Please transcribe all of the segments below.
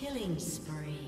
Killing spree.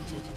executed.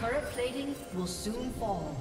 Turret plating will soon fall.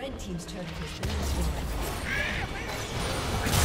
Red team's turret has been destroyed. Rampage.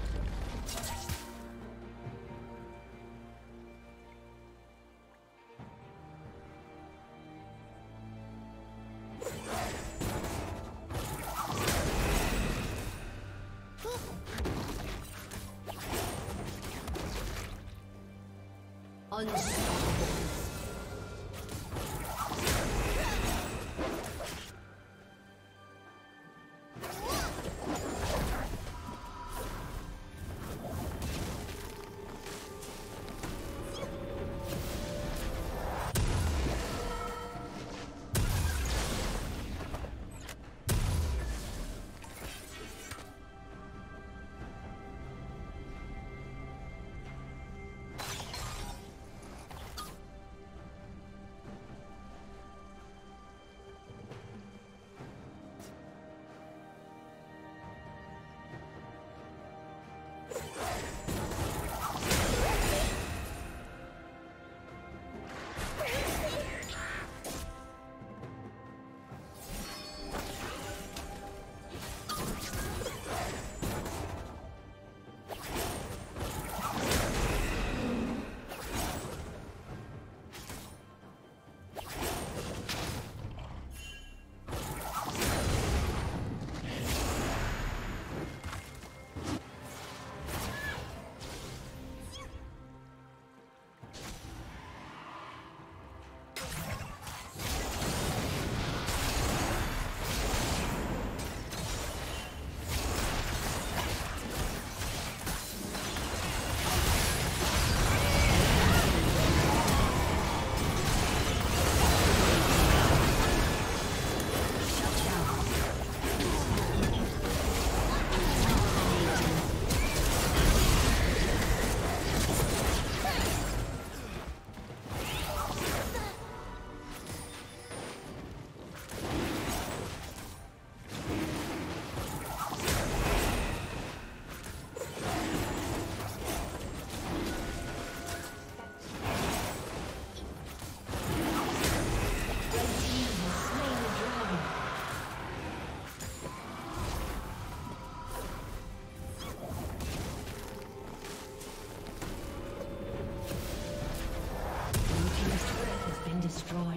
has been destroyed.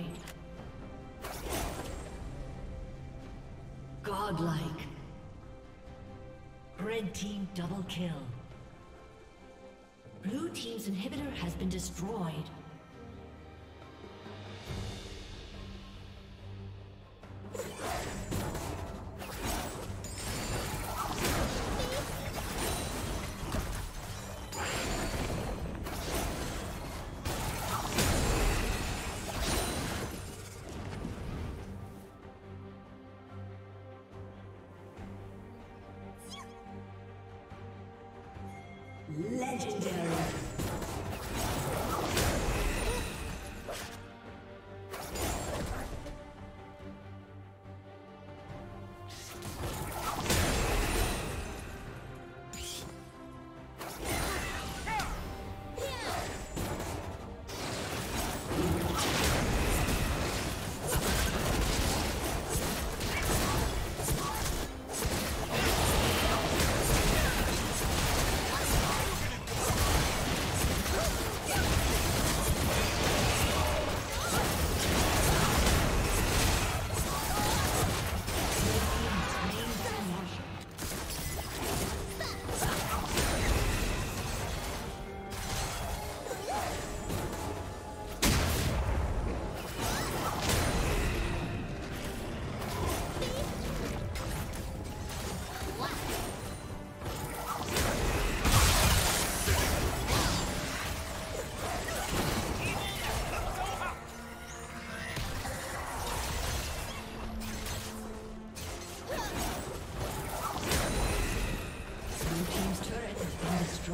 Godlike. Red team double kill. Blue team's inhibitor has been destroyed. Legendary.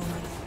destroyed.